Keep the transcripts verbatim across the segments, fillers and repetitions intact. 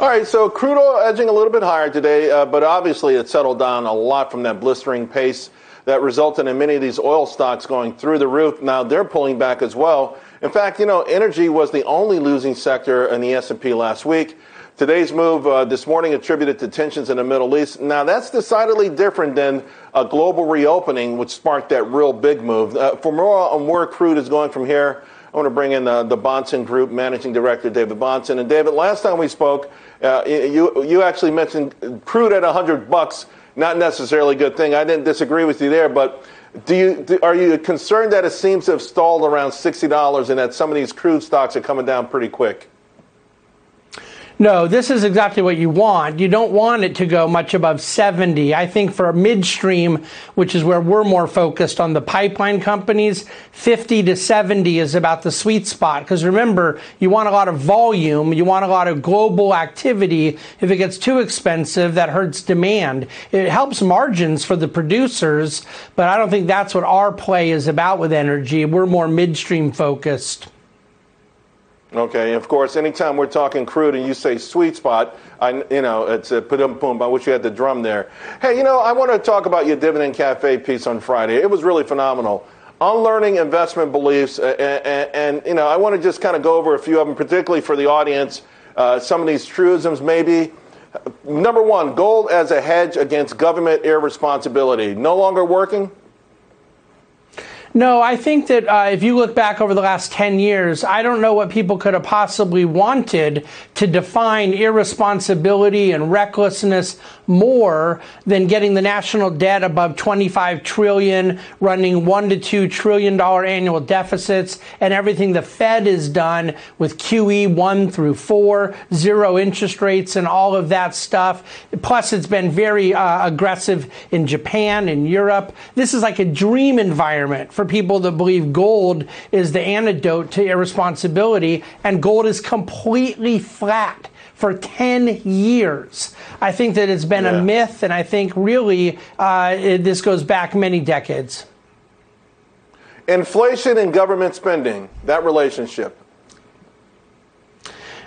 All right, so crude oil edging a little bit higher today, uh, but obviously it settled down a lot from that blistering pace that resulted in many of these oil stocks going through the roof. Now they're pulling back as well. In fact, you know, energy was the only losing sector in the S and P last week. Today's move uh, this morning attributed to tensions in the Middle East. Now, that's decidedly different than a global reopening, which sparked that real big move. Uh, for more on where crude is going from here, I want to bring in uh, the Bahnsen Group Managing Director, David Bahnsen. And David, last time we spoke, uh, you you actually mentioned crude at a hundred bucks, not necessarily a good thing. I didn't disagree with you there, but do you do, are you concerned that it seems to have stalled around sixty dollars and that some of these crude stocks are coming down pretty quick? No, this is exactly what you want. You don't want it to go much above seventy. I think for midstream, which is where we're more focused on the pipeline companies, fifty to seventy is about the sweet spot. Because remember, you want a lot of volume. You want a lot of global activity. If it gets too expensive, that hurts demand. It helps margins for the producers, but I don't think that's what our play is about with energy. We're more midstream focused. Okay, of course, anytime we're talking crude and you say sweet spot, I, you know, it's a boom, boom. I wish you had the drum there. Hey, you know, I want to talk about your Dividend Cafe piece on Friday. It was really phenomenal. Unlearning investment beliefs, uh, and, and, you know, I want to just kind of go over a few of them, particularly for the audience, uh, some of these truisms maybe. Number one, gold as a hedge against government irresponsibility. No longer working? No, I think that uh, if you look back over the last ten years, I don't know what people could have possibly wanted to define irresponsibility and recklessness more than getting the national debt above twenty-five trillion dollars, running one to two trillion dollars annual deficits, and everything the Fed has done with Q E one through four, zero interest rates and all of that stuff. Plus, it's been very uh, aggressive in Japan and Europe. This is like a dream environment for for people that believe gold is the antidote to irresponsibility, and gold is completely flat for ten years. I think that it's been yeah. a myth, and I think really uh, it, this goes back many decades. Inflation and government spending, that relationship.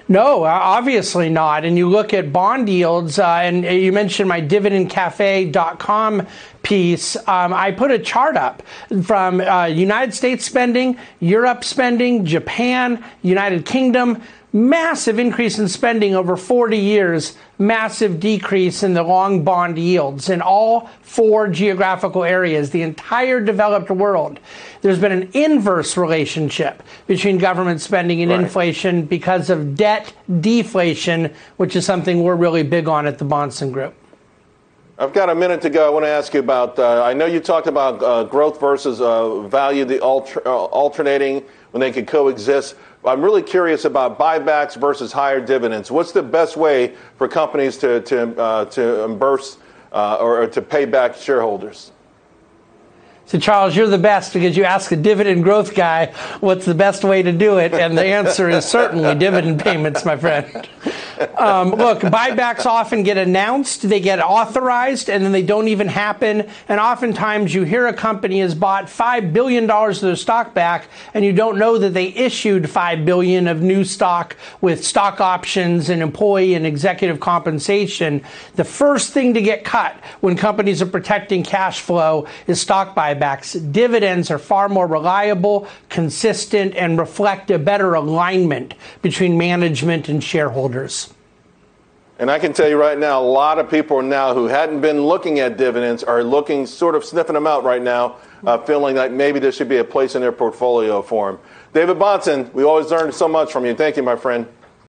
No, obviously not. And you look at bond yields, uh, and you mentioned my dividend cafe dot com piece. Um, I put a chart up from uh, United States spending, Europe spending, Japan, United Kingdom. Massive increase in spending over forty years, massive decrease in the long bond yields in all four geographical areas, the entire developed world. There's been an inverse relationship between government spending and right. inflation because of debt deflation, which is something we're really big on at the Bahnsen Group. I've got a minute to go. I want to ask you about, uh, I know you talked about uh, growth versus uh, value, the alter- uh, alternating when they could coexist. I'm really curious about buybacks versus higher dividends. What's the best way for companies to to uh, to reimburse uh, or, or to pay back shareholders? So, Charles, you're the best because you ask a dividend growth guy what's the best way to do it, and the answer is certainly dividend payments, my friend. Um, look, buybacks often get announced, they get authorized, and then they don't even happen. And oftentimes you hear a company has bought five billion dollars of their stock back, and you don't know that they issued five billion dollars of new stock with stock options and employee and executive compensation. The first thing to get cut when companies are protecting cash flow is stock buybacks. Buybacks. Dividends are far more reliable, consistent, and reflect a better alignment between management and shareholders. And I can tell you right now, a lot of people now who hadn't been looking at dividends are looking, sort of sniffing them out right now, uh, feeling like maybe there should be a place in their portfolio for them. David Bahnsen, we always learn so much from you. Thank you, my friend.